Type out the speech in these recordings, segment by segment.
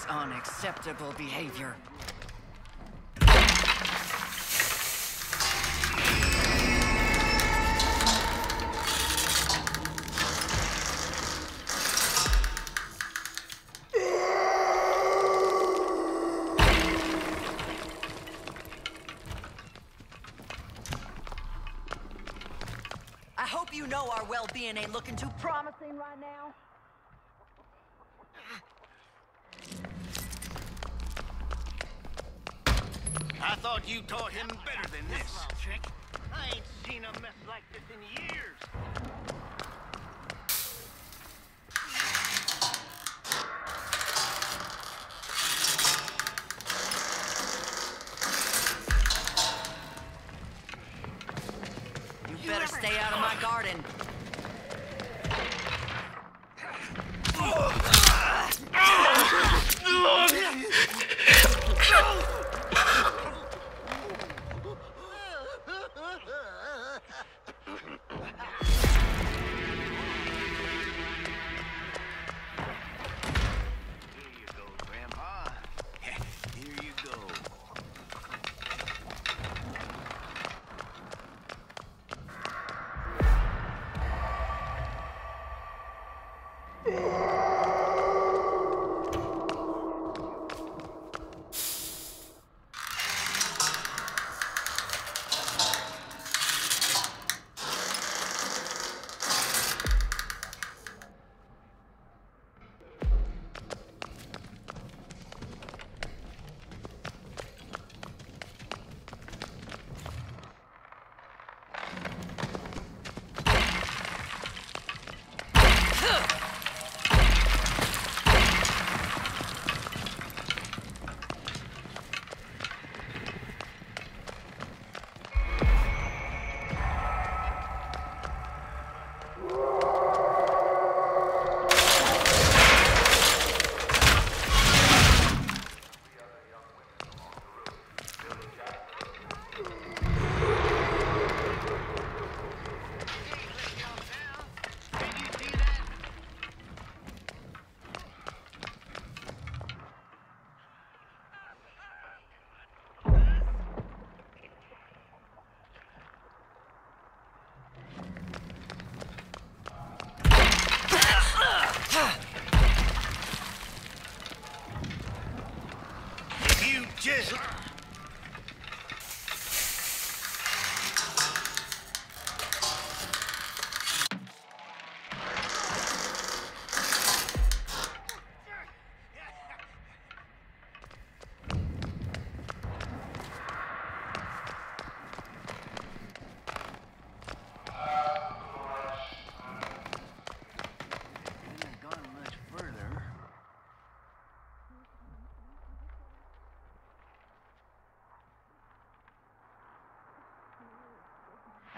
is unacceptable behavior. I hope you know our well-being ain't looking too promising right now. I thought you taught him better than this. I ain't seen a mess like this in years. Stay out of my garden.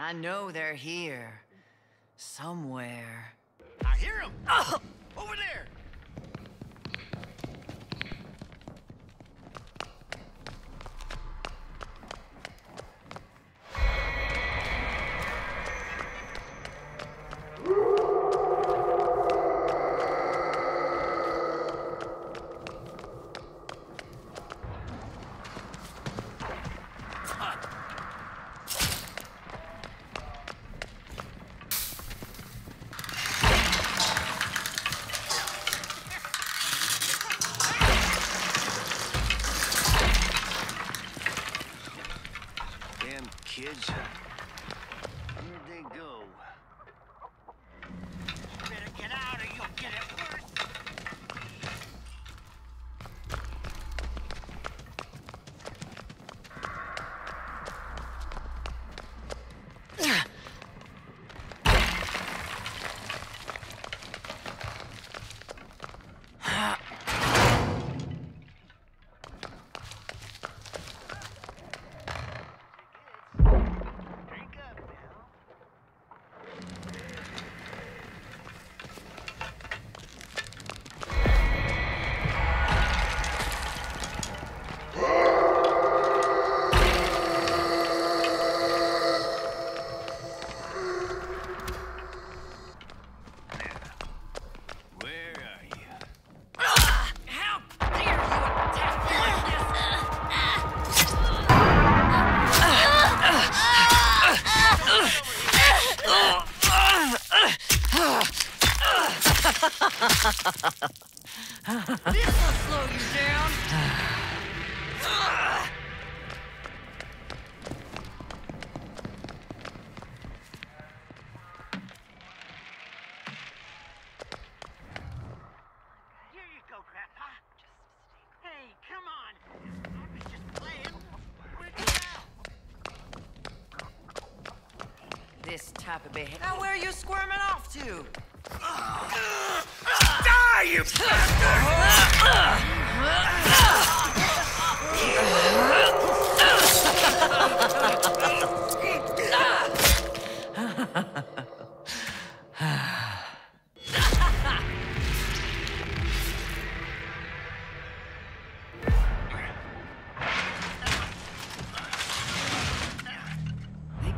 I know they're here. Somewhere. I hear them! Oh! Over there! Kids, where'd they go? You better get out or you'll get it worse. Papa Bear. Now where are you squirming off to? Die, you bastard!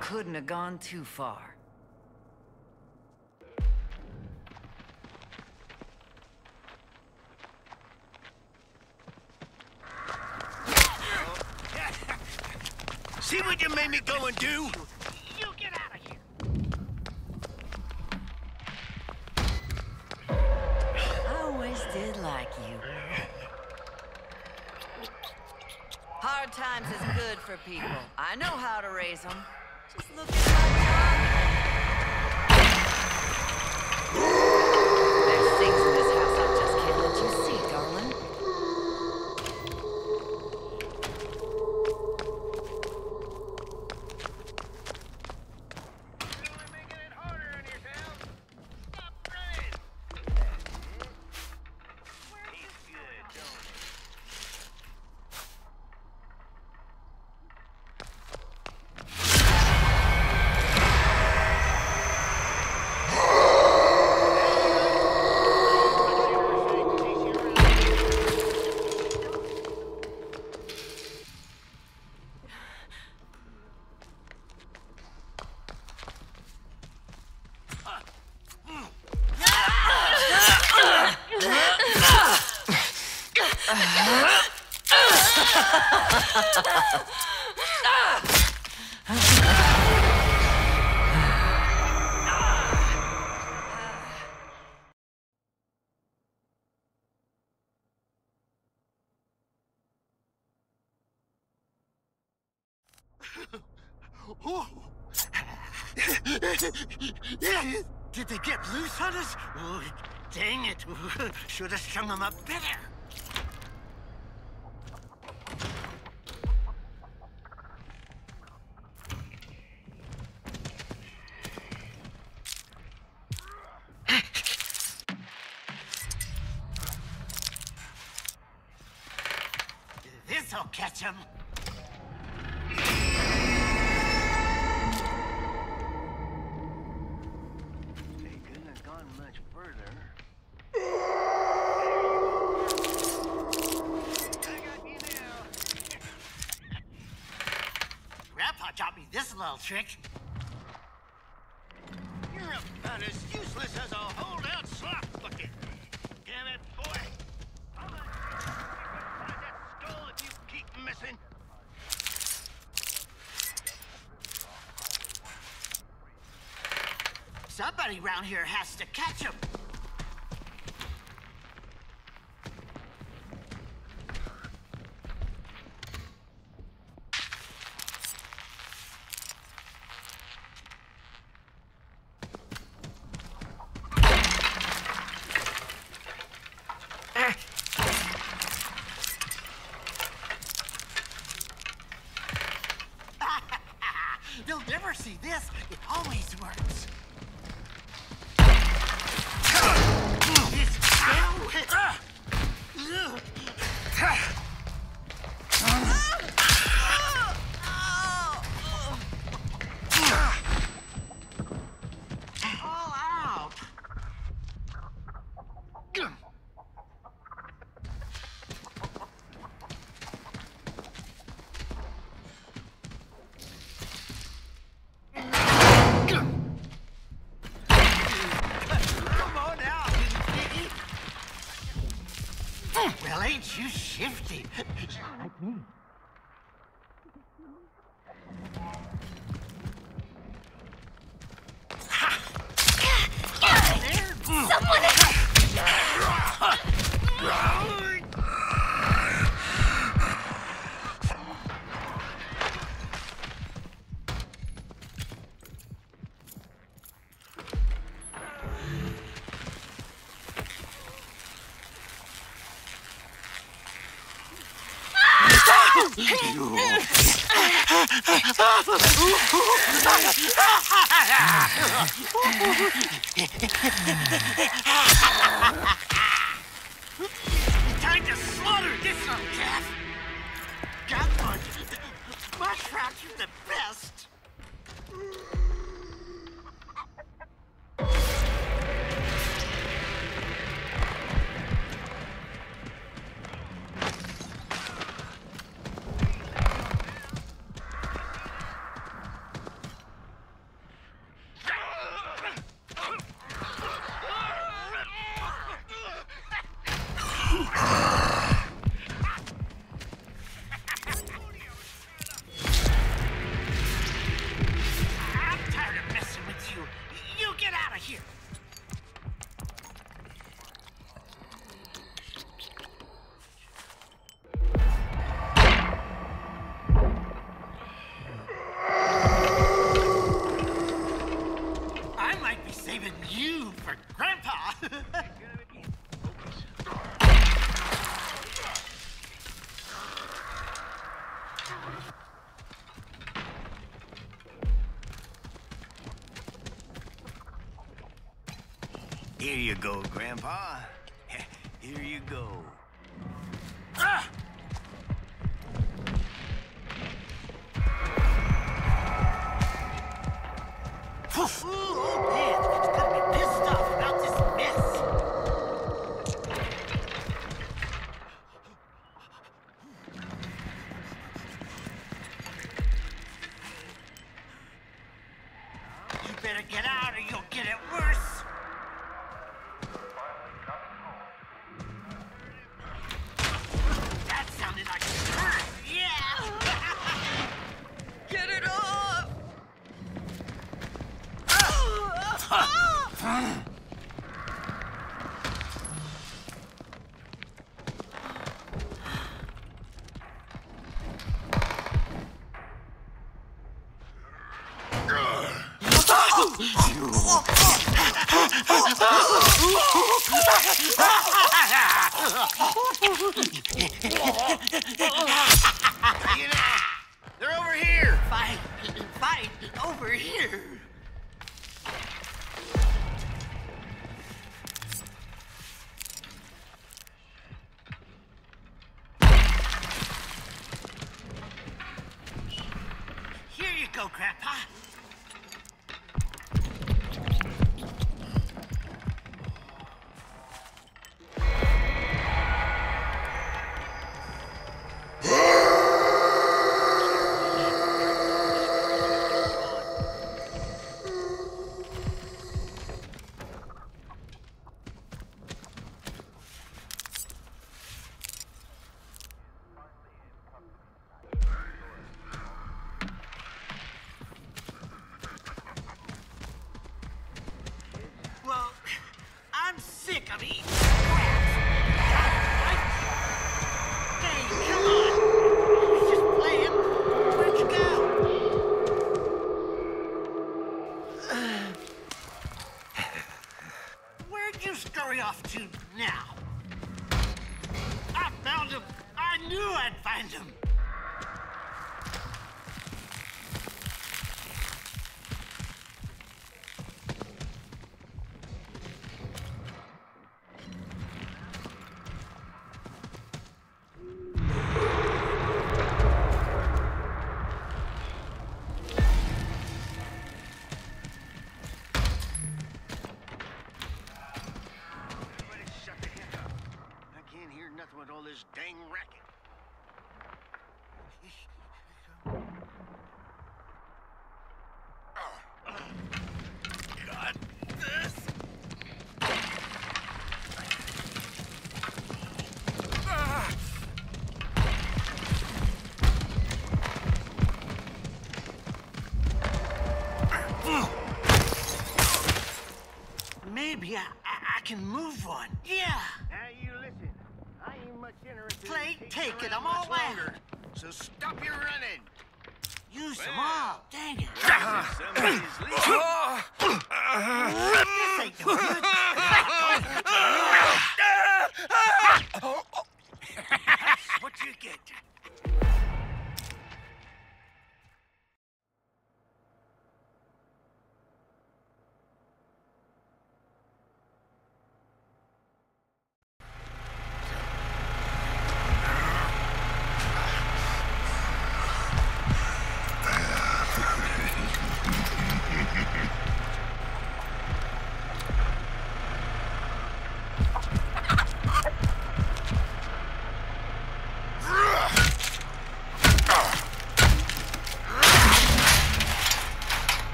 Couldn't have gone too far. See what you made me go and do? You get out of here. I always did like you. Hard times is good for people. I know how to raise them. Just look at my dog. There's things in this house I just can't let you see, darling. Really making it harder on yourself. Stop praying. He's good, don't he? Whoa. Did they get loose on us? Oh, dang it. Should have strung them up better. This'll catch him. This little trick. You're about as useless as a holdout slop bucket. Damn it, boy. I'll let you find that skull if you keep missing. Somebody around here has to catch him. You'll never see this. It always works. All out. Well, ain't you shifty? Like me. Someone! Time to slaughter this little calf. Grandpa, mush rats are the best. Saving you for Grandpa! Here you go, Grandpa. Here you go. Ah! Better get out or you'll get it worse. That sounded like crap, yeah! Get it off! They're over here! Fight! Over here! Here you go, Grandpa! Come on! He's just playing. Where'd you go? Where'd you scurry off to now? I found him. I knew I'd find him. With all this dang racket. Got this. Maybe I can move one. Yeah. Play taking them all out. So stop your running. Use them all. Dang it. This ain't no good. That's what you get.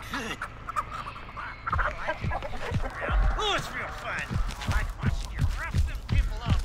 good. I like it. Oh, it's real fun. I like watching you rough them people up.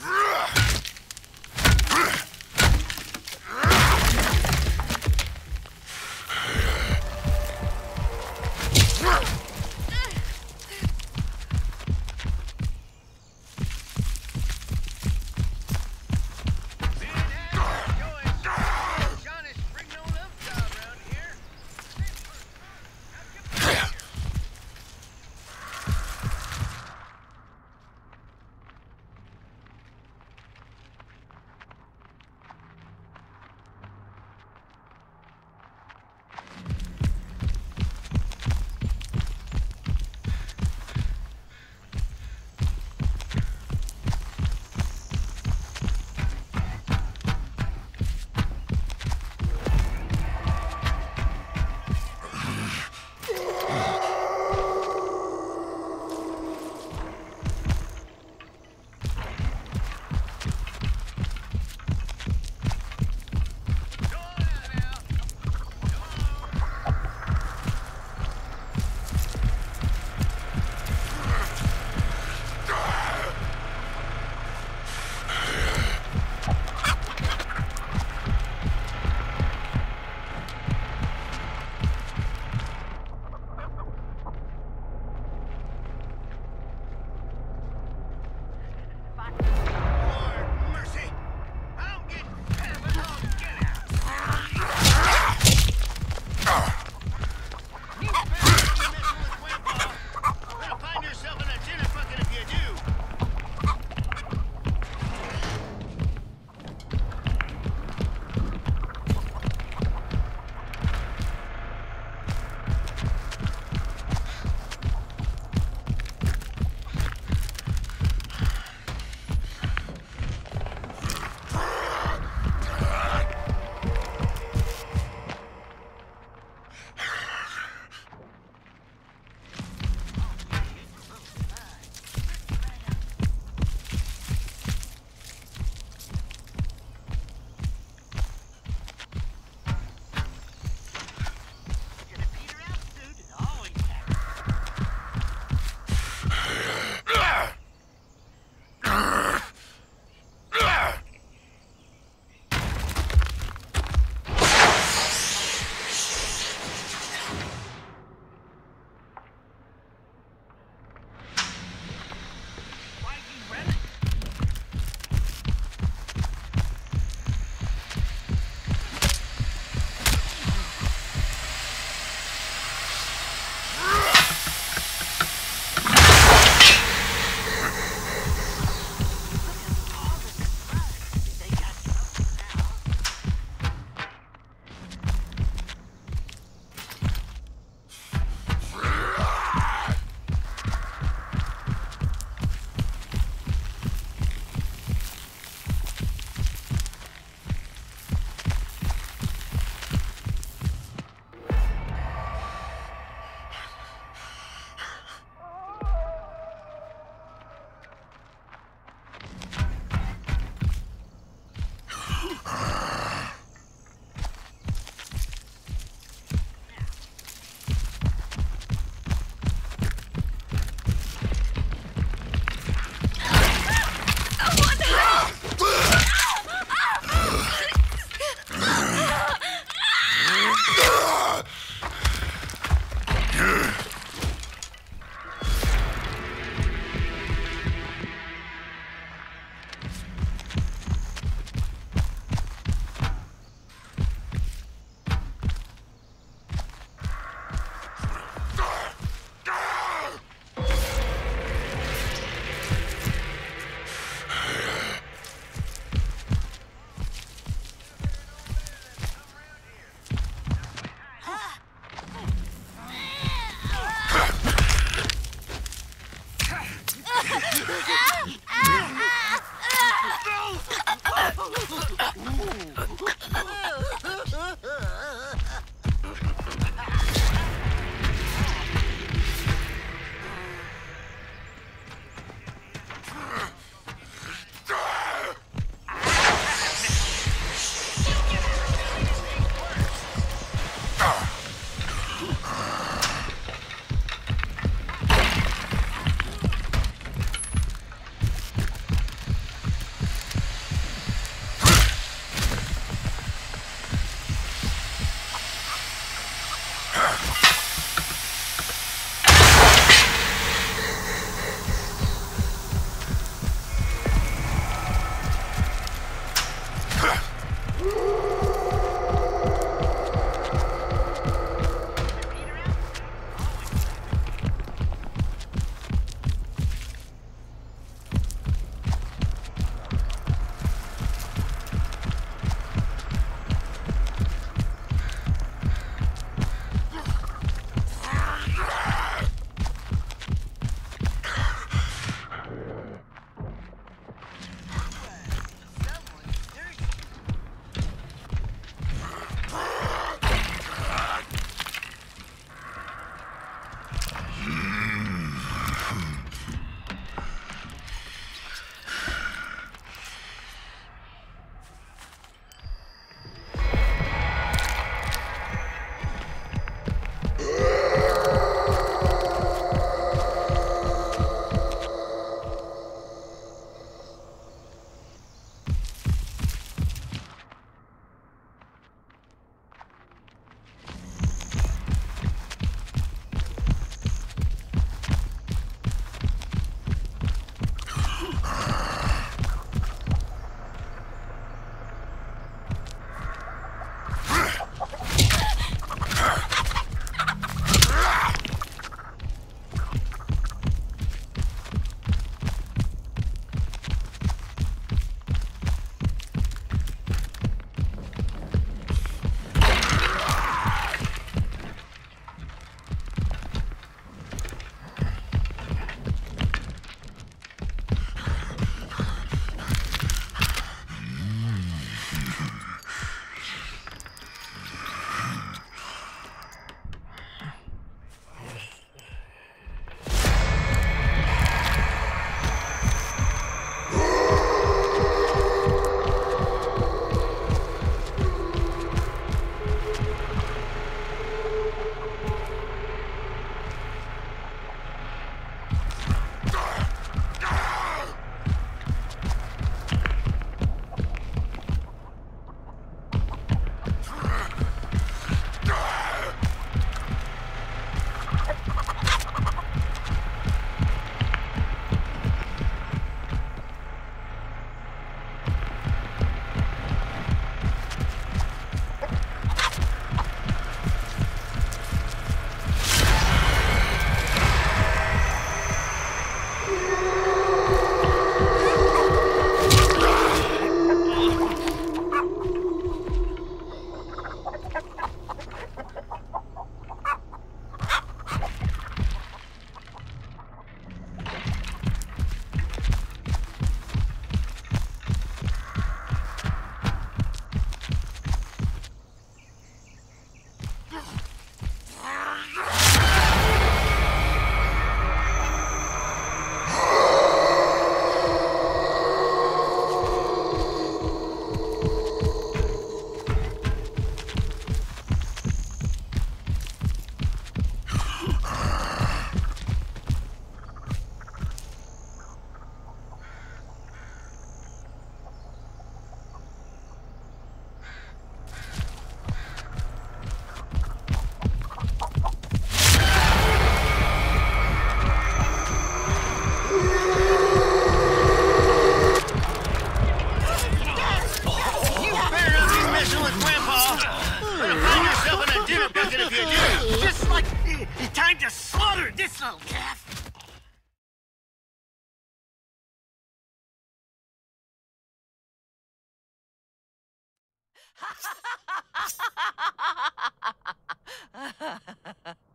Ugh!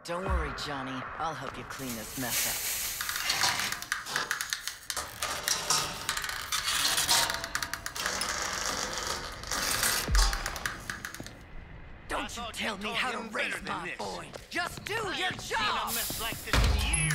Don't worry, Johnny. I'll help you clean this mess up. tell me how to raise my boy. Just do your job! I haven't seen a mess like this in years.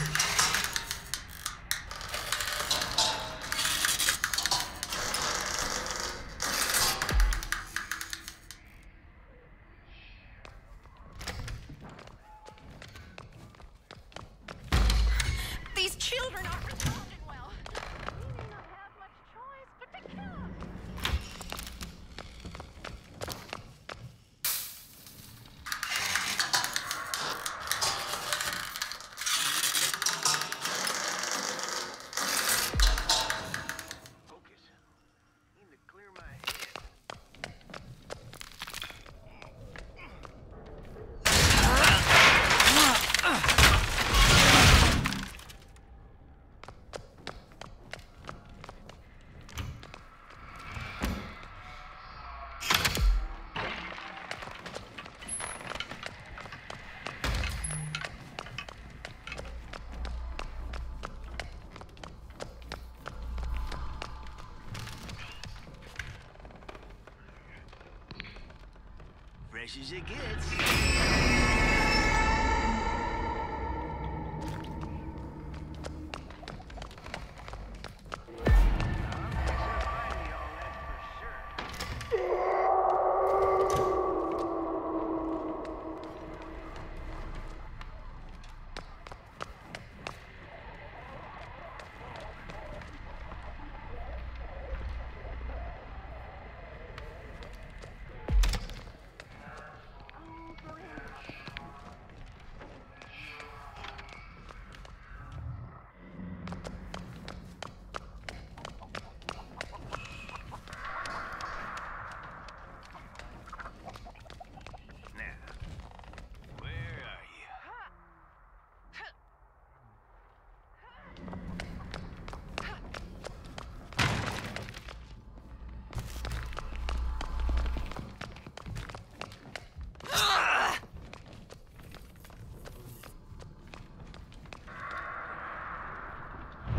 Fresh as it gets.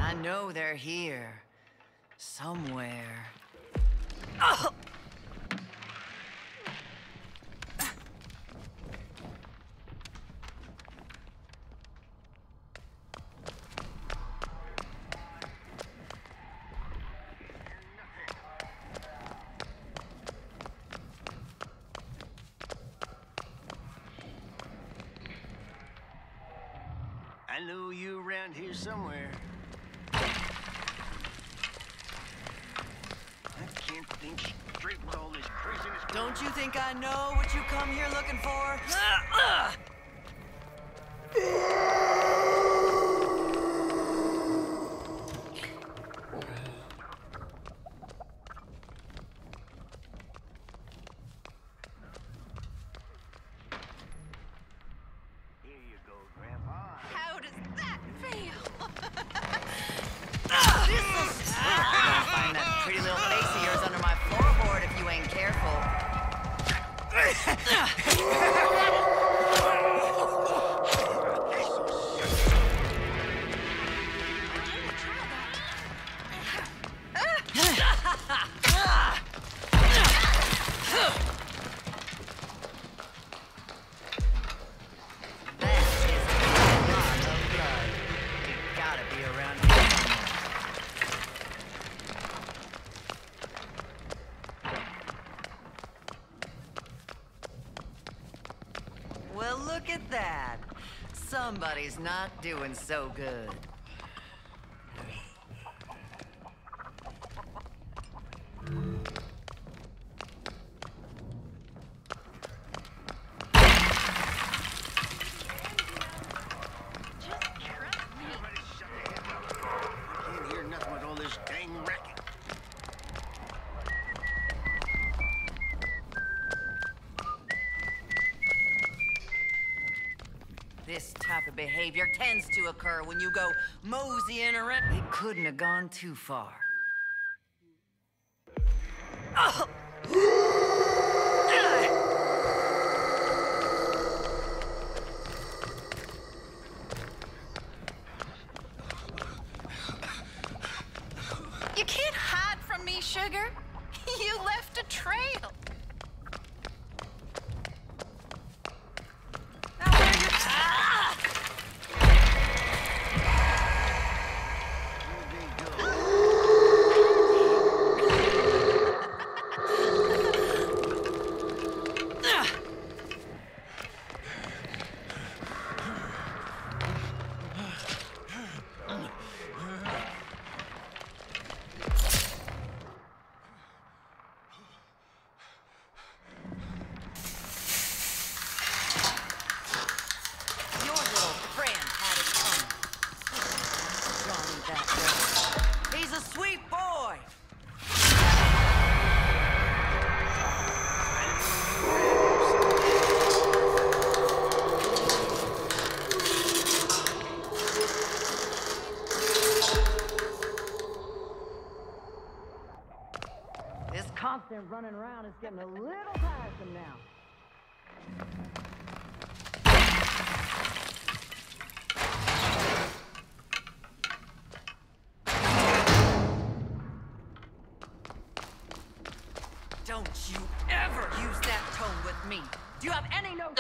I know they're here, somewhere. Oh! I know you around here somewhere. Think straight with all this craziness. Don't you think I know what you come here looking for? Here you go, Grandpa. How does that feel? This is... I'll find that pretty little face of yours under my floorboard if you ain't careful. Look at that. Somebody's not doing so good. This type of behavior tends to occur when you go moseying around. They couldn't have gone too far. Oh. You can't hide from me, sugar. You left a trail. that way. He's a sweet boy. This constant running around is getting a little tiresome now. Don't you ever use that tone with me. Do you have any notion?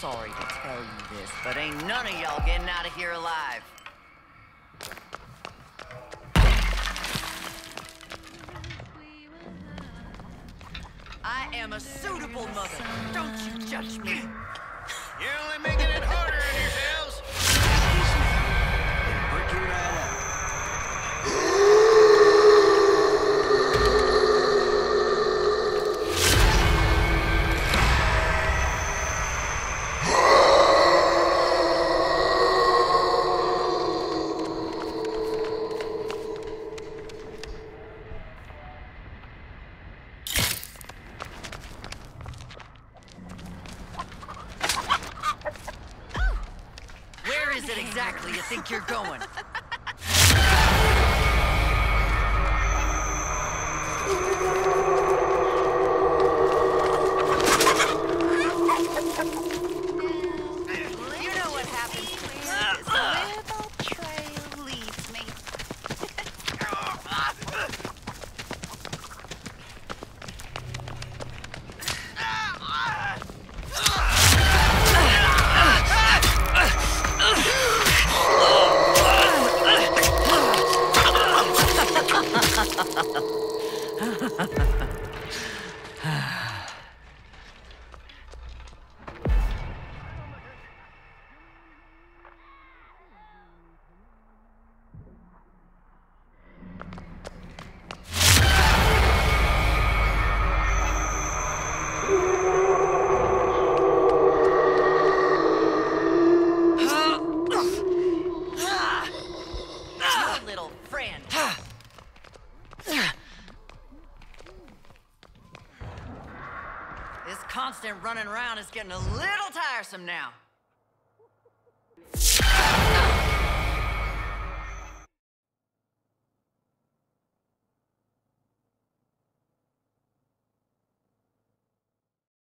Sorry to tell you this, but ain't none of y'all getting out of here alive. I am a suitable mother. Don't you judge me. You're only making it harder on yourselves. They'll break you right up. Where is it exactly you think you're going? You know what happens to me? Where the trail leads me. This constant running around is getting a little tiresome now.